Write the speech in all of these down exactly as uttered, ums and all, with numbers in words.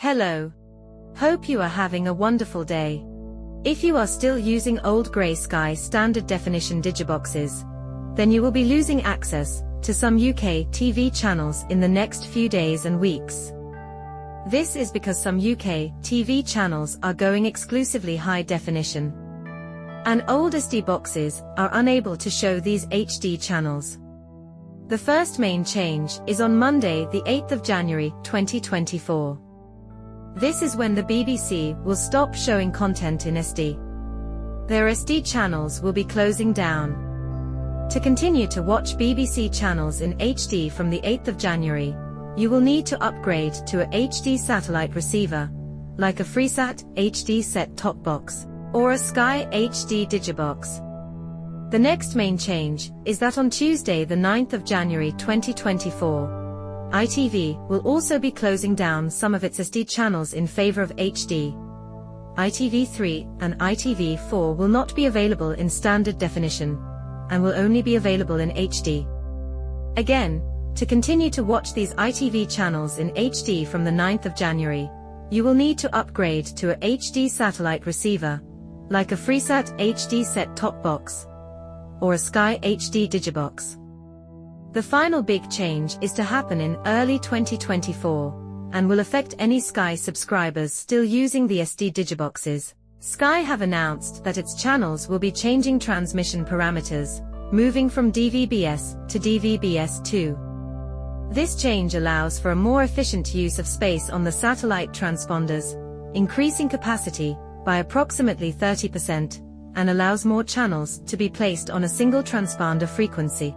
Hello. Hope you are having a wonderful day. If you are still using old Grey Sky standard definition digiboxes, then you will be losing access to some U K T V channels in the next few days and weeks. This is because some U K T V channels are going exclusively high definition, and old S D boxes are unable to show these H D channels. The first main change is on Monday, the eighth of January twenty twenty-four. This is when the B B C will stop showing content in S D. Their S D channels will be closing down. To continue to watch B B C channels in H D from the eighth of January, you will need to upgrade to a H D satellite receiver, like a Freesat H D set-top box, or a Sky H D digibox. The next main change is that on Tuesday, the ninth of January twenty twenty-four, I T V will also be closing down some of its S D channels in favor of H D. I T V three and I T V four will not be available in standard definition, and will only be available in H D. Again, to continue to watch these I T V channels in H D from the ninth of January, you will need to upgrade to a H D satellite receiver, like a Freesat H D set-top box, or a Sky H D digibox. The final big change is to happen in early twenty twenty-four, and will affect any Sky subscribers still using the S D digiboxes. Sky have announced that its channels will be changing transmission parameters, moving from D V B S to D V B S two. This change allows for a more efficient use of space on the satellite transponders, increasing capacity by approximately thirty percent, and allows more channels to be placed on a single transponder frequency.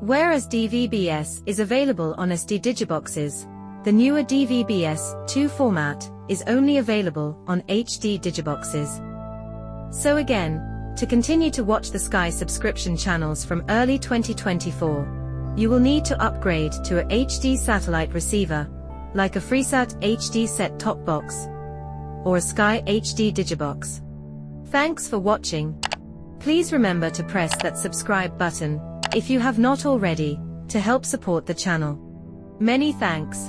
Whereas D V B S is available on S D digiboxes, the newer D V B S two format is only available on H D digiboxes. So again, to continue to watch the Sky subscription channels from early twenty twenty-four, you will need to upgrade to a H D satellite receiver, like a Freesat H D set-top box, or a Sky H D digibox. Thanks for watching. Please remember to press that subscribe button, if you have not already, to help support the channel. Many thanks.